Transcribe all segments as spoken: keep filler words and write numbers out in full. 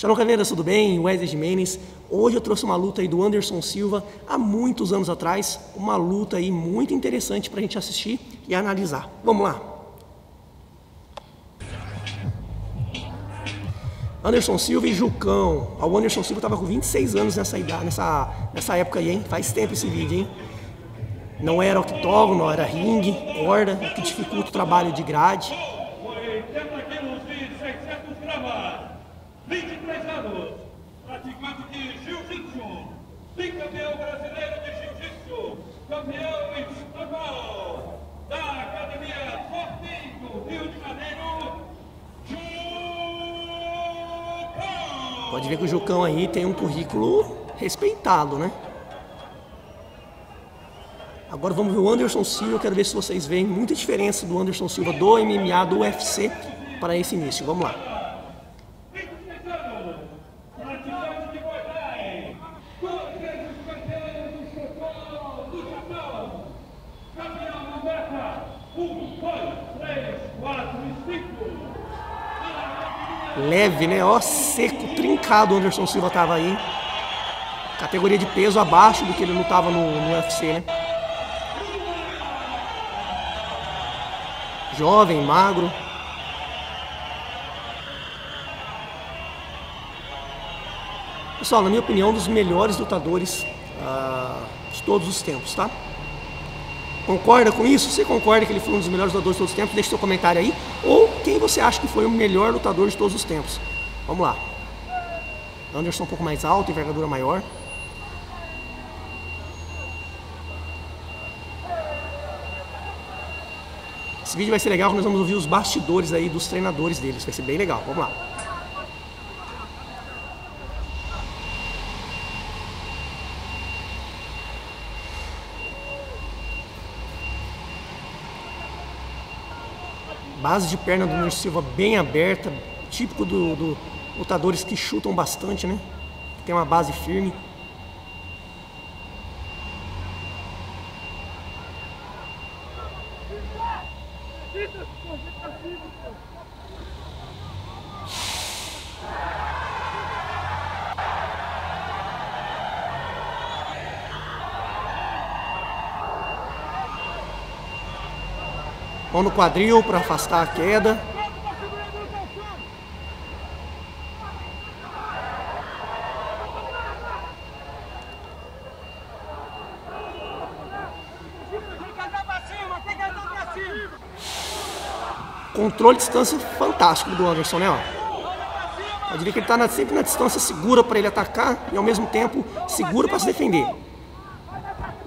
Shalom Caveiras, tudo bem? Wesley Gimenez. Hoje eu trouxe uma luta aí do Anderson Silva há muitos anos atrás, uma luta aí muito interessante pra gente assistir e analisar. Vamos lá! Anderson Silva e Jucão. O Anderson Silva tava com vinte e seis anos nessa, idade, nessa, nessa época aí, hein? Faz tempo esse vídeo, hein? Não era octógono, não era ringue, corda, que dificulta o trabalho de grade. vinte e três anos, praticante de jiu-jitsu, bicampeão brasileiro de jiu-jitsu, campeão estadual da Academia Fortinho, Rio de Janeiro, Jucão! Pode ver que o Jucão aí tem um currículo respeitado, né? Agora vamos ver o Anderson Silva, eu quero ver se vocês veem muita diferença do Anderson Silva do M M A, do U F C, para esse início, vamos lá. Leve, né? Ó, seco, trincado o Anderson Silva tava aí. Categoria de peso abaixo do que ele lutava no, no U F C, né? Jovem, magro. Pessoal, na minha opinião, um dos melhores lutadores uh, de todos os tempos, tá? Concorda com isso? Você concorda que ele foi um dos melhores lutadores de todos os tempos? Deixe seu comentário aí. Ou quem você acha que foi o melhor lutador de todos os tempos? Vamos lá. Anderson um pouco mais alto, envergadura maior. Esse vídeo vai ser legal, nós vamos ouvir os bastidores aí dos treinadores deles. Vai ser bem legal. Vamos lá. Base de perna do Anderson Silva bem aberta, típico do, do lutadores que chutam bastante, né? Tem uma base firme. Mão no quadril para afastar a queda. Controle de distância fantástico do Anderson, né? Ó. Eu diria que ele está sempre na distância segura para ele atacar e ao mesmo tempo segura para se defender.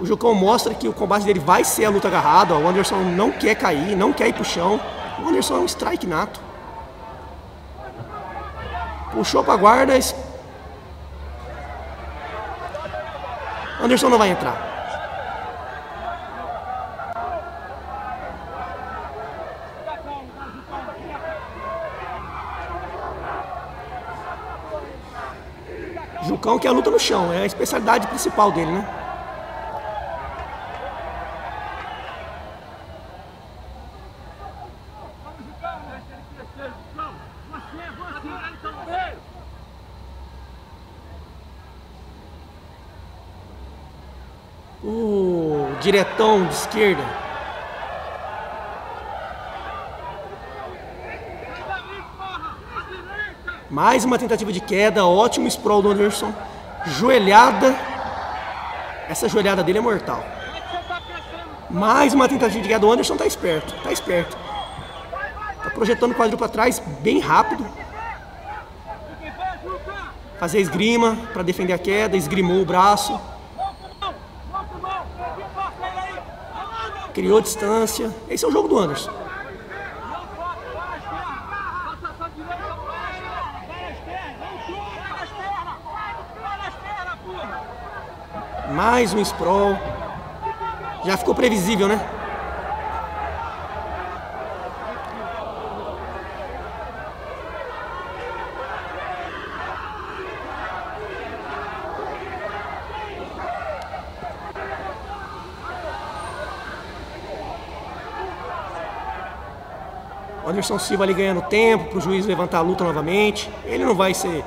O Jucão mostra que o combate dele vai ser a luta agarrada. Ó. O Anderson não quer cair, não quer ir pro chão. O Anderson é um strike nato. Puxou pra guarda. Es... Anderson não vai entrar. Jucão quer a luta no chão, é a especialidade principal dele, né? O uh, diretão de esquerda. Mais uma tentativa de queda, ótimo sprawl do Anderson. Joelhada. Essa joelhada dele é mortal. Mais uma tentativa de queda, o Anderson tá esperto, tá esperto. Tá projetando o quadril para trás, bem rápido. Fazer esgrima para defender a queda, esgrimou o braço. Criou distância. Esse é o jogo do Anderson. Mais um sprawl. Já ficou previsível, né? Anderson Silva ali ganhando tempo para o juiz levantar a luta novamente. Ele não vai ser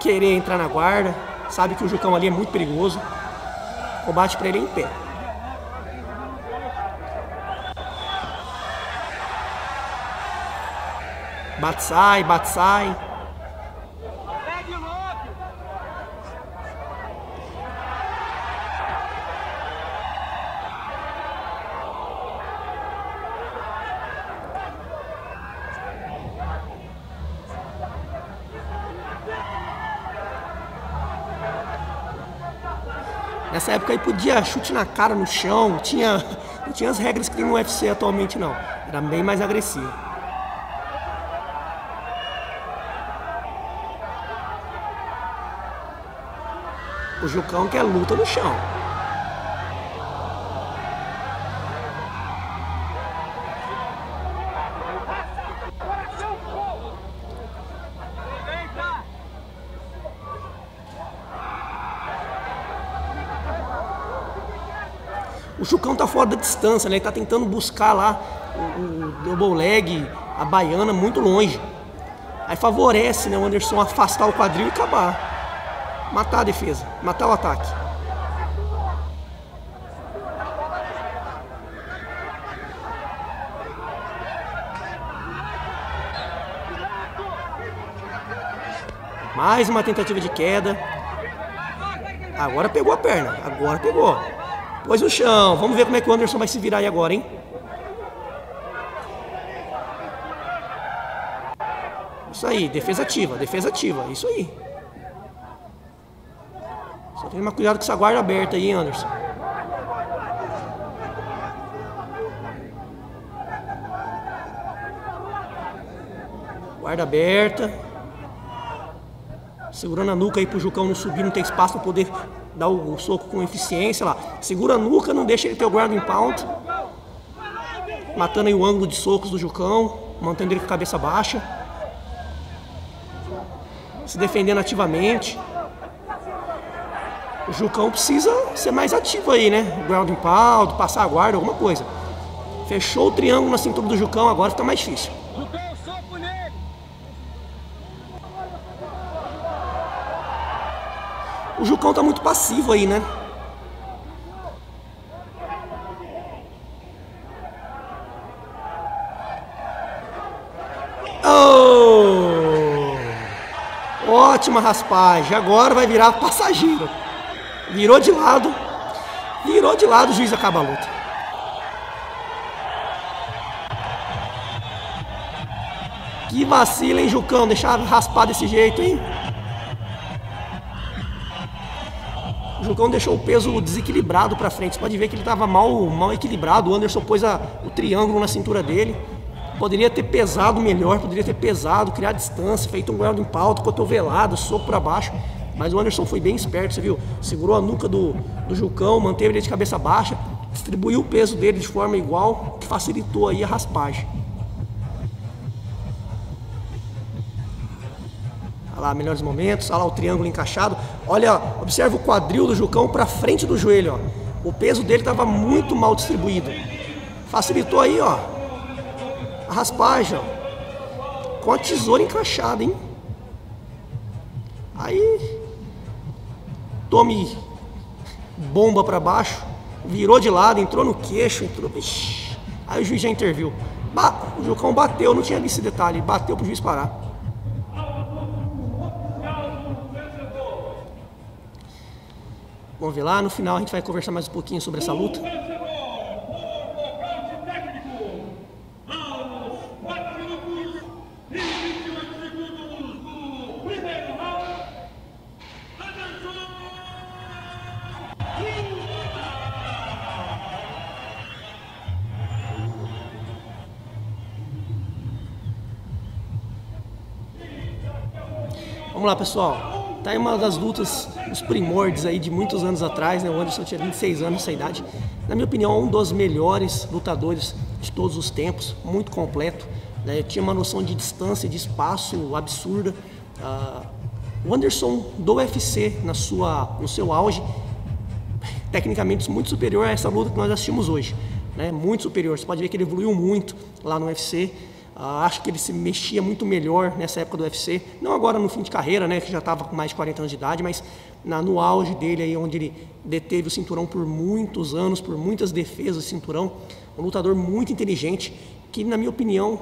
querer entrar na guarda, sabe que o Jucão ali é muito perigoso. Combate para ele em pé. Bate, sai, bate, sai. Nessa época aí podia chute na cara, no chão, não tinha, não tinha as regras que tem no U F C atualmente não. Era bem mais agressivo. O Jucão quer luta no chão. O Jucão tá fora da distância, né? Ele tá tentando buscar lá o, o double leg, a baiana, muito longe. Aí favorece, né, o Anderson afastar o quadril e acabar. Matar a defesa, matar o ataque. Mais uma tentativa de queda. Agora pegou a perna, agora pegou. Pôs no chão, vamos ver como é que o Anderson vai se virar aí agora, hein? Isso aí, defesa ativa, defesa ativa, isso aí. Só tem uma cuidado com essa guarda aberta aí, Anderson. Guarda aberta. Segurando a nuca aí pro Jucão não subir, não tem espaço pra poder dar o, o soco com eficiência lá. Segura a nuca, não deixa ele ter o ground and pound. Matando aí o ângulo de socos do Jucão, mantendo ele com a cabeça baixa. Se defendendo ativamente. O Jucão precisa ser mais ativo aí, né? Ground and pound, passar a guarda, alguma coisa. Fechou o triângulo na cintura do Jucão, agora fica mais difícil. Jucão, soco nele! O Jucão tá muito passivo aí, né? Oh! Ótima raspagem, agora vai virar passageiro. Virou de lado, virou de lado, o juiz acaba a luta. Que vacila, hein, Jucão, deixar raspar desse jeito, hein? O Jucão deixou o peso desequilibrado pra frente, você pode ver que ele tava mal, mal equilibrado, o Anderson pôs a, o triângulo na cintura dele. Poderia ter pesado melhor, poderia ter pesado, criar distância, feito um ground and pound, cotovelado, soco pra baixo. Mas o Anderson foi bem esperto, você viu? Segurou a nuca do, do Jucão, manteve ele de cabeça baixa, distribuiu o peso dele de forma igual, que facilitou aí a raspagem. Olha lá, melhores momentos, olha lá o triângulo encaixado. Olha, observa o quadril do Jucão para frente do joelho, ó. O peso dele estava muito mal distribuído. Facilitou aí, ó, a raspagem, ó, com a tesoura encaixada, hein? Aí... tome bomba pra baixo, virou de lado, entrou no queixo, entrou... Ixi. Aí o juiz já interviu. Bah, o Jucão bateu, não tinha visto esse detalhe, bateu pro juiz parar. Vamos ver lá, no final a gente vai conversar mais um pouquinho sobre essa luta. Vamos lá, pessoal, tá aí uma das lutas, os primórdios aí de muitos anos atrás, né? O Anderson tinha vinte e seis anos nessa idade. Na minha opinião, um dos melhores lutadores de todos os tempos, muito completo, né? Tinha uma noção de distância, de espaço absurda. Uh, o Anderson do U F C, na sua, no seu auge, tecnicamente muito superior a essa luta que nós assistimos hoje, né? Muito superior, você pode ver que ele evoluiu muito lá no U F C. Ah, acho que ele se mexia muito melhor nessa época do U F C, não agora no fim de carreira, né, que já estava com mais de quarenta anos de idade, mas na, no auge dele, aí, onde ele deteve o cinturão por muitos anos, por muitas defesas de cinturão. Um lutador muito inteligente, que na minha opinião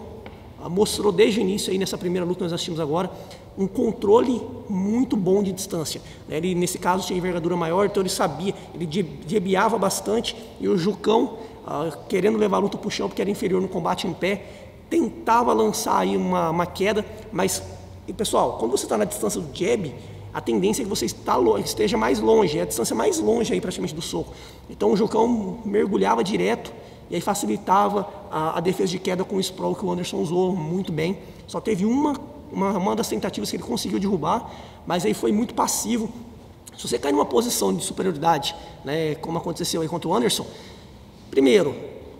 mostrou desde o início, aí, nessa primeira luta que nós assistimos agora, um controle muito bom de distância. Ele, nesse caso, tinha envergadura maior, então ele sabia, ele debiava bastante, e o Jucão, ah, querendo levar a luta para o chão, porque era inferior no combate em pé, tentava lançar aí uma, uma queda, mas, e pessoal, quando você está na distância do jab, a tendência é que você está longe, esteja mais longe, é a distância mais longe aí praticamente do soco. Então o Jucão mergulhava direto, e aí facilitava a, a defesa de queda com o sprawl que o Anderson usou muito bem. Só teve uma, uma, uma das tentativas que ele conseguiu derrubar, mas aí foi muito passivo. Se você cai numa posição de superioridade, né, como aconteceu aí contra o Anderson, primeiro,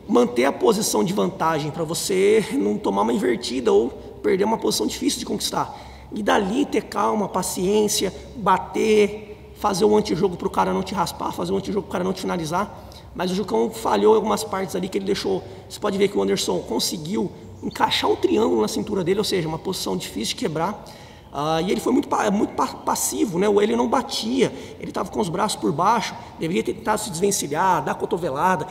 manter a posição de vantagem para você não tomar uma invertida ou perder uma posição difícil de conquistar. E dali ter calma, paciência, bater, fazer o antijogo para o cara não te raspar, fazer o antijogo para o cara não te finalizar. Mas o Jucão falhou em algumas partes ali que ele deixou. Você pode ver que o Anderson conseguiu encaixar um triângulo na cintura dele, ou seja, uma posição difícil de quebrar. Uh, e ele foi muito, muito passivo, né? Ele não batia, ele estava com os braços por baixo, deveria ter tentado se desvencilhar, dar cotovelada.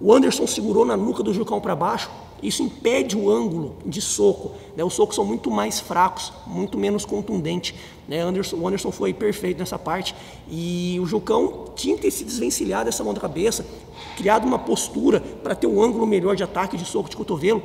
O Anderson segurou na nuca do Jucão para baixo, isso impede o ângulo de soco, né? Os socos são muito mais fracos, muito menos contundente, né? Anderson, o Anderson foi perfeito nessa parte, e o Jucão tinha que ter se desvencilhado dessa mão da cabeça, criado uma postura para ter um ângulo melhor de ataque, de soco, de cotovelo,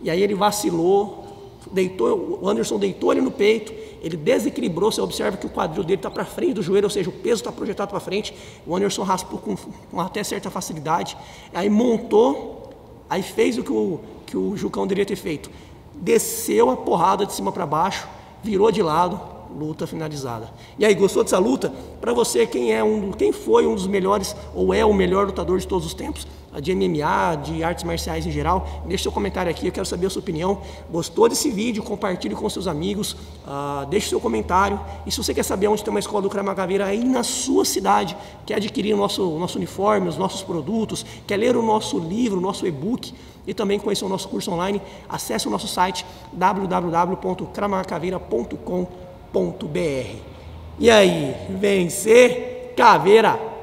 e aí ele vacilou, deitou, o Anderson deitou ele no peito, ele desequilibrou, você observa que o quadril dele está para frente do joelho, ou seja, o peso está projetado para frente, o Anderson raspou com, com até certa facilidade, aí montou, aí fez o que o, que o Jucão deveria ter feito, desceu a porrada de cima para baixo, virou de lado, luta finalizada. E aí, gostou dessa luta? Para você, quem, é um, quem foi um dos melhores, ou é o melhor lutador de todos os tempos, de M M A, de artes marciais em geral, deixe seu comentário aqui, eu quero saber a sua opinião. Gostou desse vídeo? Compartilhe com seus amigos, uh, deixe seu comentário, e se você quer saber onde tem uma escola do Krav Maga Caveira aí na sua cidade, quer adquirir o nosso, nosso uniforme, os nossos produtos, quer ler o nosso livro, o nosso e-book, e também conhecer o nosso curso online, acesse o nosso site w w w ponto krav maga caveira ponto com ponto br. E aí, vencer caveira!